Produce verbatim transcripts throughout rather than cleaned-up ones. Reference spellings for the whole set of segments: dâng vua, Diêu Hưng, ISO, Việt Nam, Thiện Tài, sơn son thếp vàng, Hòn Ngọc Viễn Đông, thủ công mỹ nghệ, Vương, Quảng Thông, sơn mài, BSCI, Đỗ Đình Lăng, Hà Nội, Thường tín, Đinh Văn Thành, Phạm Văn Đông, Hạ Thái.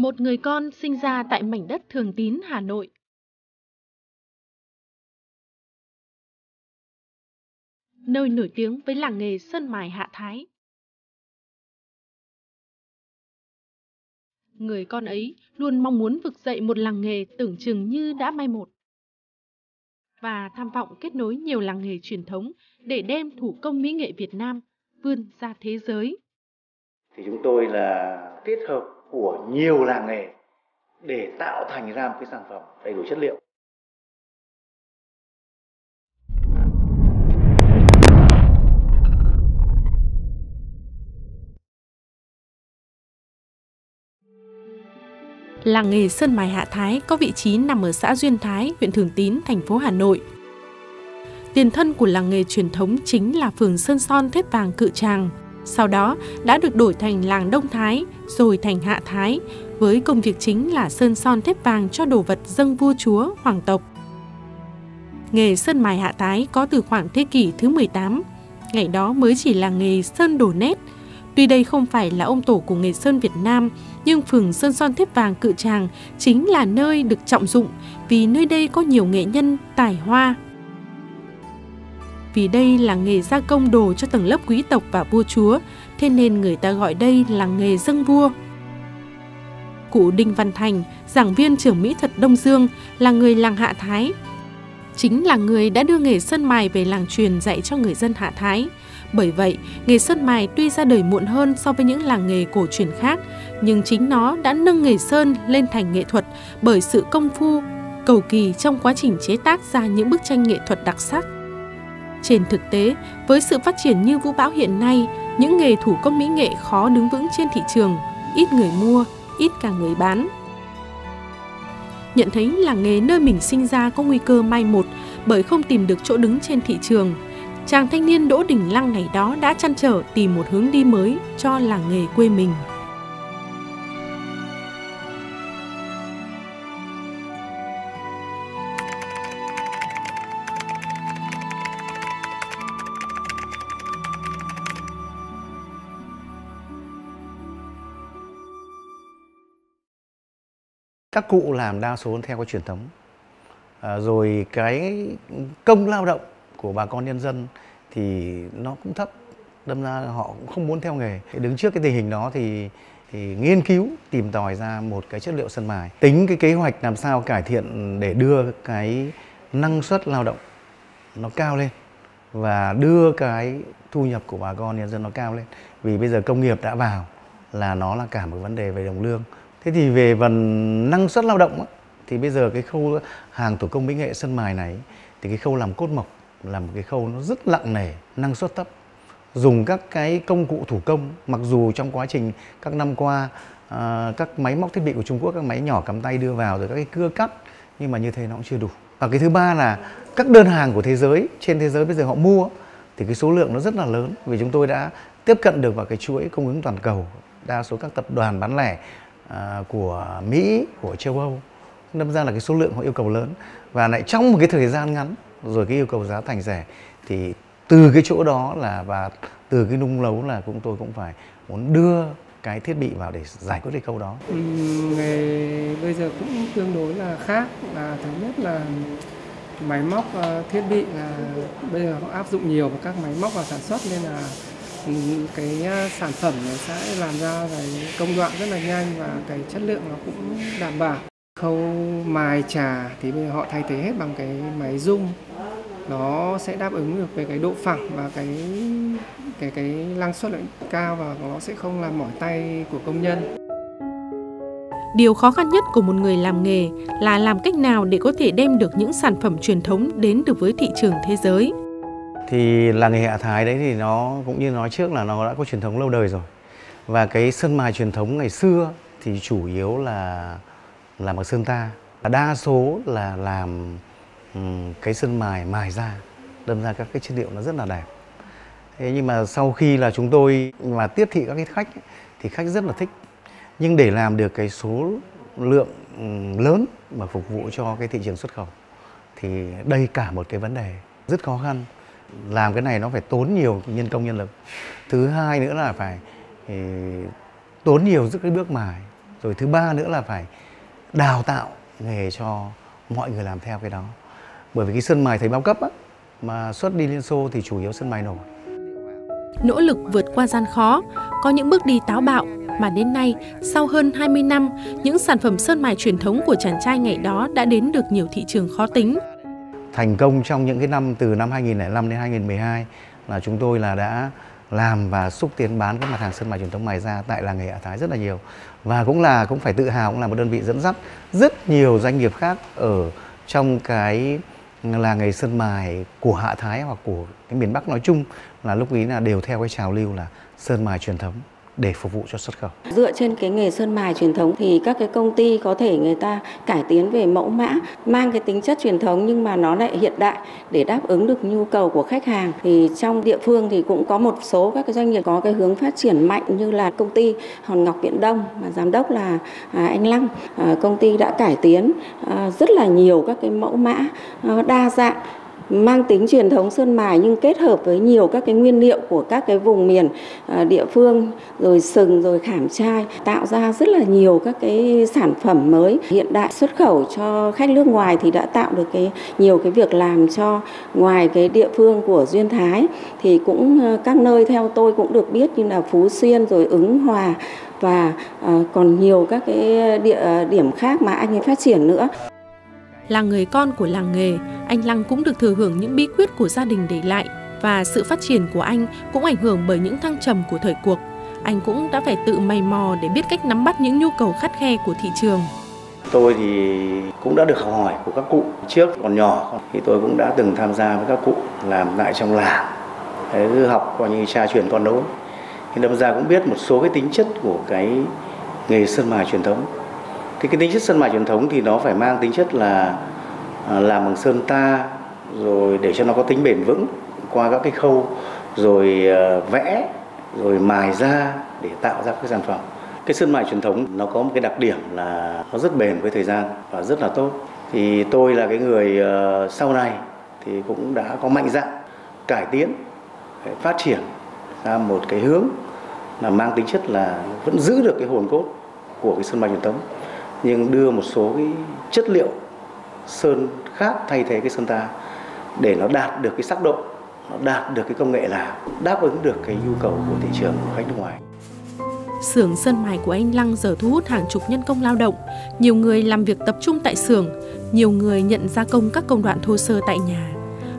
Một người con sinh ra tại mảnh đất Thường Tín, Hà Nội. Nơi nổi tiếng với làng nghề sơn mài Hạ Thái. Người con ấy luôn mong muốn vực dậy một làng nghề tưởng chừng như đã mai một. Và tham vọng kết nối nhiều làng nghề truyền thống để đem thủ công mỹ nghệ Việt Nam vươn ra thế giới. Thì chúng tôi là kết hợp của nhiều làng nghề để tạo thành ra một cái sản phẩm đầy đủ chất liệu. Làng nghề sơn mài Hạ Thái có vị trí nằm ở xã Duyên Thái, huyện Thường Tín, thành phố Hà Nội. Tiền thân của làng nghề truyền thống chính là phường Sơn Son Thép Vàng Cự Tràng, sau đó đã được đổi thành làng Đông Thái, rồi thành Hạ Thái, với công việc chính là sơn son thép vàng cho đồ vật dâng vua chúa, hoàng tộc. Nghề sơn mài Hạ Thái có từ khoảng thế kỷ thứ mười tám, ngày đó mới chỉ là nghề sơn đổ nét. Tuy đây không phải là ông tổ của nghề sơn Việt Nam, nhưng phường Sơn Son Thép Vàng Cự Tràng chính là nơi được trọng dụng vì nơi đây có nhiều nghệ nhân tài hoa. Vì đây là nghề gia công đồ cho tầng lớp quý tộc và vua chúa, thế nên người ta gọi đây là nghề dâng vua. Cụ Đinh Văn Thành, giảng viên trường mỹ thuật Đông Dương, là người làng Hạ Thái. Chính là người đã đưa nghề sơn mài về làng truyền dạy cho người dân Hạ Thái. Bởi vậy, nghề sơn mài tuy ra đời muộn hơn so với những làng nghề cổ truyền khác, nhưng chính nó đã nâng nghề sơn lên thành nghệ thuật bởi sự công phu, cầu kỳ trong quá trình chế tác ra những bức tranh nghệ thuật đặc sắc. Trên thực tế, với sự phát triển như vũ bão hiện nay, những nghề thủ công mỹ nghệ khó đứng vững trên thị trường, ít người mua, ít cả người bán. Nhận thấy làng nghề nơi mình sinh ra có nguy cơ mai một bởi không tìm được chỗ đứng trên thị trường, chàng thanh niên Đỗ Đình Lăng ngày đó đã trăn trở tìm một hướng đi mới cho làng nghề quê mình. Các cụ làm đa số theo cái truyền thống, à, rồi cái công lao động của bà con nhân dân thì nó cũng thấp, đâm ra họ cũng không muốn theo nghề. Đứng trước cái tình hình đó thì, thì nghiên cứu tìm tòi ra một cái chất liệu sơn mài, tính cái kế hoạch làm sao cải thiện để đưa cái năng suất lao động nó cao lên và đưa cái thu nhập của bà con nhân dân nó cao lên. Vì bây giờ công nghiệp đã vào là nó là cả một vấn đề về đồng lương. Thế thì về phần năng suất lao động thì bây giờ cái khâu hàng thủ công mỹ nghệ sơn mài này thì cái khâu làm cốt mộc là một cái khâu nó rất nặng nề, năng suất thấp. Dùng các cái công cụ thủ công, mặc dù trong quá trình các năm qua các máy móc thiết bị của Trung Quốc, các máy nhỏ cắm tay đưa vào rồi các cái cưa cắt, nhưng mà như thế nó cũng chưa đủ. Và cái thứ ba là các đơn hàng của thế giới, trên thế giới bây giờ họ mua thì cái số lượng nó rất là lớn, vì chúng tôi đã tiếp cận được vào cái chuỗi cung ứng toàn cầu, đa số các tập đoàn bán lẻ của Mỹ, của châu Âu, đâm ra là cái số lượng họ yêu cầu lớn và lại trong một cái thời gian ngắn, rồi cái yêu cầu giá thành rẻ, thì từ cái chỗ đó là và từ cái nung nấu là cũng tôi cũng phải muốn đưa cái thiết bị vào để giải quyết cái câu đó. Ừ, nghề bây giờ cũng tương đối là khác, là thứ nhất là máy móc thiết bị là bây giờ họ áp dụng nhiều vào các máy móc vào sản xuất nên là cái sản phẩm nó sẽ làm ra cái công đoạn rất là nhanh và cái chất lượng nó cũng đảm bảo. Khâu mài chà thì bây giờ họ thay thế hết bằng cái máy rung, nó sẽ đáp ứng được về cái độ phẳng và cái cái cái năng suất lại cao và nó sẽ không làm mỏi tay của công nhân. Điều khó khăn nhất của một người làm nghề là làm cách nào để có thể đem được những sản phẩm truyền thống đến được với thị trường thế giới. Thì làng nghề Hạ Thái đấy thì nó cũng như nói trước là nó đã có truyền thống lâu đời rồi. Và cái sơn mài truyền thống ngày xưa thì chủ yếu là làm bằng sơn ta. Và đa số là làm um, cái sơn mài mài ra, đâm ra các cái chất liệu nó rất là đẹp. Thế nhưng mà sau khi là chúng tôi mà tiếp thị các cái khách ấy, thì khách rất là thích. Nhưng để làm được cái số lượng um, lớn mà phục vụ cho cái thị trường xuất khẩu thì đây cả một cái vấn đề rất khó khăn. Làm cái này nó phải tốn nhiều nhân công nhân lực. Thứ hai nữa là phải tốn nhiều giữa cái bước mài, Rồi thứ ba nữa là phải đào tạo nghề cho mọi người làm theo cái đó. Bởi vì cái sơn mài thời bao cấp á, mà xuất đi Liên Xô thì chủ yếu sơn mài nổi. Nỗ lực vượt qua gian khó, có những bước đi táo bạo mà đến nay, sau hơn hai mươi năm, những sản phẩm sơn mài truyền thống của chàng trai ngày đó đã đến được nhiều thị trường khó tính. Thành công trong những cái năm từ năm hai nghìn không trăm lẻ năm đến hai nghìn không trăm mười hai là chúng tôi là đã làm và xúc tiến bán các mặt hàng sơn mài truyền thống mài ra tại làng nghề Hạ Thái rất là nhiều. Và cũng là cũng phải tự hào, cũng là một đơn vị dẫn dắt rất nhiều doanh nghiệp khác ở trong cái làng nghề sơn mài của Hạ Thái hoặc của cái miền Bắc nói chung, là lúc ý là đều theo cái trào lưu là sơn mài truyền thống để phục vụ cho xuất khẩu. Dựa trên cái nghề sơn mài truyền thống thì các cái công ty có thể người ta cải tiến về mẫu mã, mang cái tính chất truyền thống nhưng mà nó lại hiện đại để đáp ứng được nhu cầu của khách hàng. Thì trong địa phương thì cũng có một số các cái doanh nghiệp có cái hướng phát triển mạnh, như là công ty Hòn Ngọc Viễn Đông mà giám đốc là anh Lăng. Công ty đã cải tiến rất là nhiều các cái mẫu mã đa dạng, mang tính truyền thống sơn mài nhưng kết hợp với nhiều các cái nguyên liệu của các cái vùng miền địa phương, rồi sừng, rồi khảm trai, tạo ra rất là nhiều các cái sản phẩm mới hiện đại xuất khẩu cho khách nước ngoài, thì đã tạo được cái nhiều cái việc làm cho ngoài cái địa phương của Duyên Thái thì cũng các nơi theo tôi cũng được biết như là Phú Xuyên rồi Ứng Hòa và còn nhiều các cái địa điểm khác mà anh ấy phát triển nữa. Là người con của làng nghề, anh Lăng cũng được thừa hưởng những bí quyết của gia đình để lại, và sự phát triển của anh cũng ảnh hưởng bởi những thăng trầm của thời cuộc. Anh cũng đã phải tự mày mò để biết cách nắm bắt những nhu cầu khắt khe của thị trường. Tôi thì cũng đã được học hỏi của các cụ trước, còn nhỏ thì tôi cũng đã từng tham gia với các cụ làm lại trong làng. Đấy, cứ học coi như cha truyền con nối. Thì đâm ra cũng biết một số cái tính chất của cái nghề sơn mài truyền thống. Thì cái tính chất sơn mài truyền thống thì nó phải mang tính chất là làm bằng sơn ta, rồi để cho nó có tính bền vững qua các cái khâu, rồi vẽ, rồi mài ra để tạo ra cái sản phẩm. Cái sơn mài truyền thống nó có một cái đặc điểm là nó rất bền với thời gian và rất là tốt. Thì tôi là cái người sau này thì cũng đã có mạnh dạn cải tiến, phát triển ra một cái hướng là mang tính chất là vẫn giữ được cái hồn cốt của cái sơn mài truyền thống, nhưng đưa một số cái chất liệu sơn khác thay thế cái sơn ta để nó đạt được cái sắc độ, nó đạt được cái công nghệ làm, đáp ứng được cái nhu cầu của thị trường của khách nước ngoài. Xưởng sơn mài của anh Lăng giờ thu hút hàng chục nhân công lao động, nhiều người làm việc tập trung tại xưởng, nhiều người nhận gia công các công đoạn thô sơ tại nhà.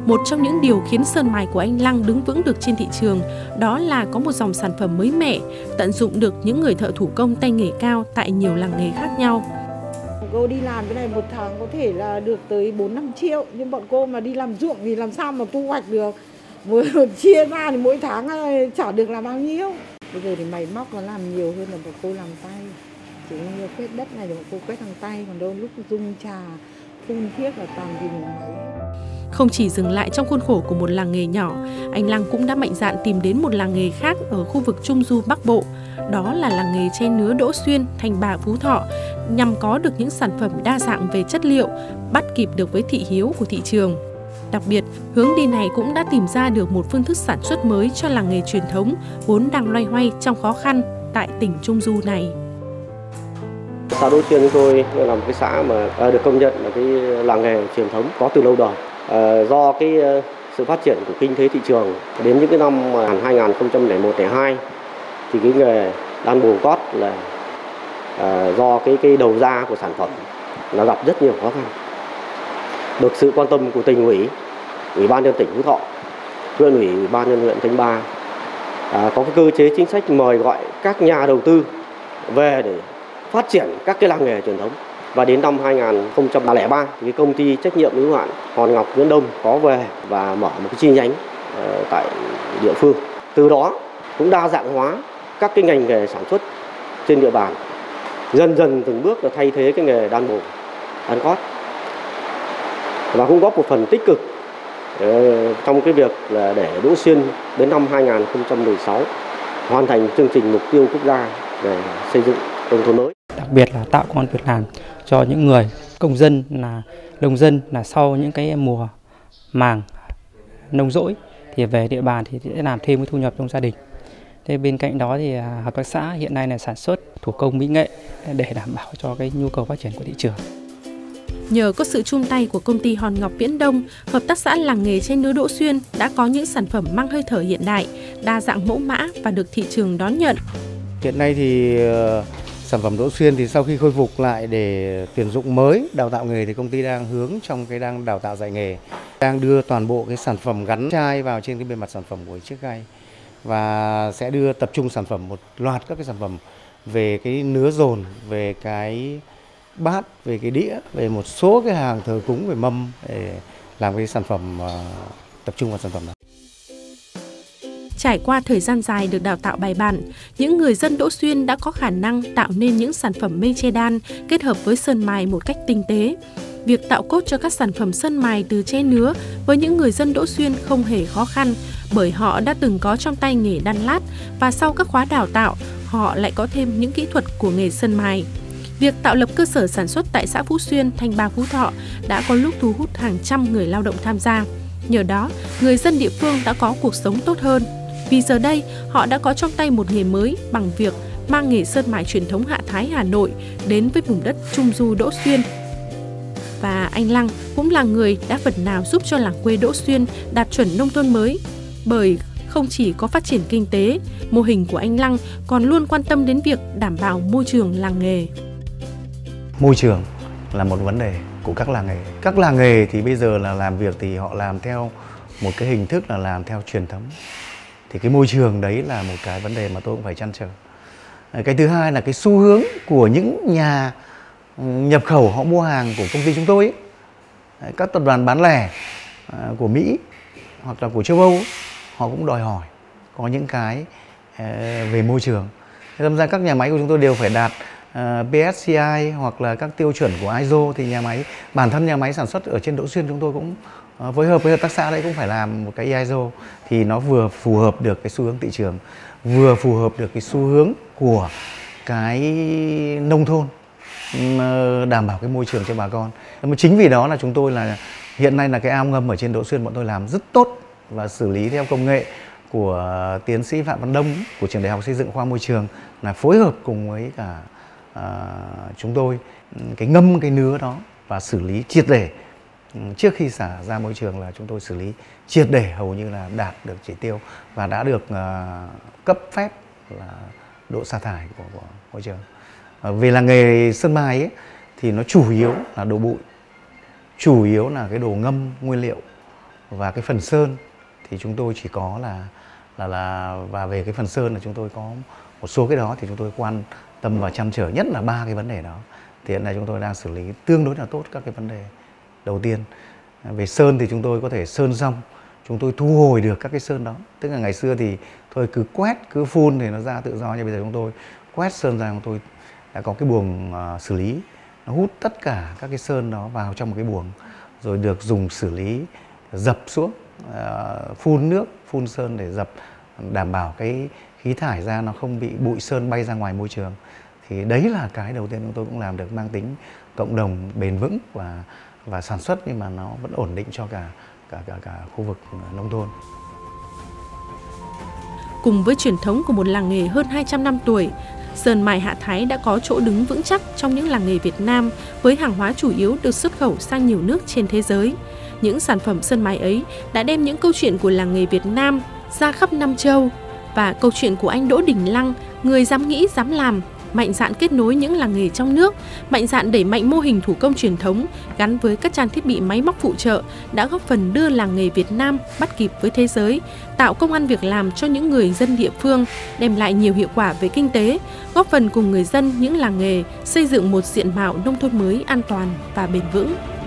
Một trong những điều khiến sơn mài của anh Lăng đứng vững được trên thị trường đó là có một dòng sản phẩm mới mẻ, tận dụng được những người thợ thủ công tay nghề cao tại nhiều làng nghề khác nhau. Cô đi làm cái này một tháng có thể là được tới bốn năm triệu, nhưng bọn cô mà đi làm ruộng thì làm sao mà thu hoạch được. Vừa chia ra thì mỗi tháng chả được là bao nhiêu. Bây giờ thì máy móc nó làm nhiều hơn là bọn cô làm tay. Chỉ như quét đất này thì bọn cô quét bằng tay, còn đôi lúc dung trà, phun thiết là toàn dùng máy. Không chỉ dừng lại trong khuôn khổ của một làng nghề nhỏ, anh Lăng cũng đã mạnh dạn tìm đến một làng nghề khác ở khu vực Trung Du Bắc Bộ. Đó là làng nghề tre nứa Đỗ Xuyên, Thành Bà, Phú Thọ, nhằm có được những sản phẩm đa dạng về chất liệu, bắt kịp được với thị hiếu của thị trường. Đặc biệt, hướng đi này cũng đã tìm ra được một phương thức sản xuất mới cho làng nghề truyền thống vốn đang loay hoay trong khó khăn tại tỉnh Trung Du này. Xã Đỗ Xuyên chúng tôi là một cái xã mà được công nhận là cái làng nghề truyền thống có từ lâu đời. À, do cái sự phát triển của kinh tế thị trường đến những cái năm hai nghìn không trăm lẻ một, hai nghìn không trăm lẻ hai thì cái nghề đan bồ cót là à, do cái cái đầu ra của sản phẩm nó gặp rất nhiều khó khăn. Được sự quan tâm của tỉnh ủy, ủy ban nhân tỉnh Phú Thọ, huyện ủy, ủy ban nhân huyện Thanh Ba à, có cái cơ chế chính sách mời gọi các nhà đầu tư về để phát triển các cái làng nghề truyền thống. Và đến năm hai nghìn không trăm lẻ ba, cái công ty trách nhiệm hữu hạn Hòn Ngọc Viễn Đông có về và mở một cái chi nhánh tại địa phương. Từ đó cũng đa dạng hóa các cái ngành nghề sản xuất trên địa bàn, dần dần từng bước là thay thế cái nghề đan bồ, đan cót, và cũng góp một phần tích cực trong cái việc là để Đỗ Xuyên đến năm hai nghìn không trăm mười sáu hoàn thành chương trình mục tiêu quốc gia về xây dựng nông thôn mới. Đặc biệt là tạo công an việc làm cho những người công dân là nông dân, là sau những cái mùa màng nông rỗi thì về địa bàn thì sẽ làm thêm cái thu nhập trong gia đình. Thế bên cạnh đó thì hợp tác xã hiện nay là sản xuất thủ công mỹ nghệ để đảm bảo cho cái nhu cầu phát triển của thị trường. Nhờ có sự chung tay của công ty Hòn Ngọc Viễn Đông, hợp tác xã làng nghề trên núi Đỗ Xuyên đã có những sản phẩm mang hơi thở hiện đại, đa dạng mẫu mã và được thị trường đón nhận. Hiện nay thì sản phẩm Đỗ Xuyên thì sau khi khôi phục lại để tuyển dụng mới, đào tạo nghề thì công ty đang hướng trong cái đang đào tạo dạy nghề, đang đưa toàn bộ cái sản phẩm gắn chai vào trên cái bề mặt sản phẩm của chiếc khay và sẽ đưa tập trung sản phẩm một loạt các cái sản phẩm về cái nứa dồn, về cái bát, về cái đĩa, về một số cái hàng thờ cúng, về mâm để làm cái sản phẩm, tập trung vào sản phẩm này. Trải qua thời gian dài được đào tạo bài bản, những người dân Đỗ Xuyên đã có khả năng tạo nên những sản phẩm mây che đan kết hợp với sơn mài một cách tinh tế. Việc tạo cốt cho các sản phẩm sơn mài từ tre nứa với những người dân Đỗ Xuyên không hề khó khăn bởi họ đã từng có trong tay nghề đan lát và sau các khóa đào tạo, họ lại có thêm những kỹ thuật của nghề sơn mài. Việc tạo lập cơ sở sản xuất tại xã Phú Xuyên, Thanh Ba, Phú Thọ đã có lúc thu hút hàng trăm người lao động tham gia. Nhờ đó, người dân địa phương đã có cuộc sống tốt hơn. Vì giờ đây, họ đã có trong tay một nghề mới bằng việc mang nghề sơn mài truyền thống Hạ Thái, Hà Nội đến với vùng đất Trung Du Đỗ Xuyên. Và anh Lăng cũng là người đã phần nào giúp cho làng quê Đỗ Xuyên đạt chuẩn nông thôn mới. Bởi không chỉ có phát triển kinh tế, mô hình của anh Lăng còn luôn quan tâm đến việc đảm bảo môi trường làng nghề. Môi trường là một vấn đề của các làng nghề. Các làng nghề thì bây giờ là làm việc thì họ làm theo một cái hình thức là làm theo truyền thống. Thì cái môi trường đấy là một cái vấn đề mà tôi cũng phải trăn trở. Cái thứ hai là cái xu hướng của những nhà nhập khẩu họ mua hàng của công ty chúng tôi ấy. Các tập đoàn bán lẻ của Mỹ hoặc là của châu Âu họ cũng đòi hỏi có những cái về môi trường. Thế nên ra các nhà máy của chúng tôi đều phải đạt B S C I hoặc là các tiêu chuẩn của I S O, thì nhà máy, bản thân nhà máy sản xuất ở trên Đỗ Xuyên chúng tôi cũng phối hợp với hợp tác xã đấy cũng phải làm một cái I S O thì nó vừa phù hợp được cái xu hướng thị trường, vừa phù hợp được cái xu hướng của cái nông thôn, đảm bảo cái môi trường cho bà con. Chính vì đó là chúng tôi là hiện nay là cái ao ngâm ở trên Đỗ Xuyên bọn tôi làm rất tốt và xử lý theo công nghệ của tiến sĩ Phạm Văn Đông của trường Đại học Xây dựng khoa Môi trường là phối hợp cùng với cả À, chúng tôi cái ngâm cái nứa đó và xử lý triệt để trước khi xả ra môi trường, là chúng tôi xử lý triệt để hầu như là đạt được chỉ tiêu và đã được à, cấp phép là độ sa thải của, của môi trường. À, vì là nghề sơn mài ấy, thì nó chủ yếu là đồ bụi, chủ yếu là cái đồ ngâm nguyên liệu, và cái phần sơn thì chúng tôi chỉ có là là là và về cái phần sơn là chúng tôi có một số cái đó thì chúng tôi quan tâm và chăn trở nhất là ba cái vấn đề đó. Thì hiện nay chúng tôi đang xử lý tương đối là tốt các cái vấn đề đầu tiên. Về sơn thì chúng tôi có thể sơn xong, chúng tôi thu hồi được các cái sơn đó. Tức là ngày xưa thì thôi cứ quét, cứ phun thì nó ra tự do, nhưng bây giờ chúng tôi quét sơn ra, chúng tôi đã có cái buồng xử lý. Nó hút tất cả các cái sơn đó vào trong một cái buồng, rồi được dùng xử lý, dập xuống, phun nước, phun sơn để dập, đảm bảo cái khí thải ra nó không bị bụi sơn bay ra ngoài môi trường. Thì đấy là cái đầu tiên chúng tôi cũng làm được mang tính cộng đồng bền vững và và sản xuất, nhưng mà nó vẫn ổn định cho cả cả cả, cả khu vực nông thôn. Cùng với truyền thống của một làng nghề hơn hai trăm năm tuổi, sơn mài Hạ Thái đã có chỗ đứng vững chắc trong những làng nghề Việt Nam với hàng hóa chủ yếu được xuất khẩu sang nhiều nước trên thế giới. Những sản phẩm sơn mài ấy đã đem những câu chuyện của làng nghề Việt Nam ra khắp năm châu. Và câu chuyện của anh Đỗ Đình Lăng, người dám nghĩ, dám làm, mạnh dạn kết nối những làng nghề trong nước, mạnh dạn đẩy mạnh mô hình thủ công truyền thống gắn với các trang thiết bị máy móc phụ trợ đã góp phần đưa làng nghề Việt Nam bắt kịp với thế giới, tạo công ăn việc làm cho những người dân địa phương, đem lại nhiều hiệu quả về kinh tế, góp phần cùng người dân những làng nghề xây dựng một diện mạo nông thôn mới an toàn và bền vững.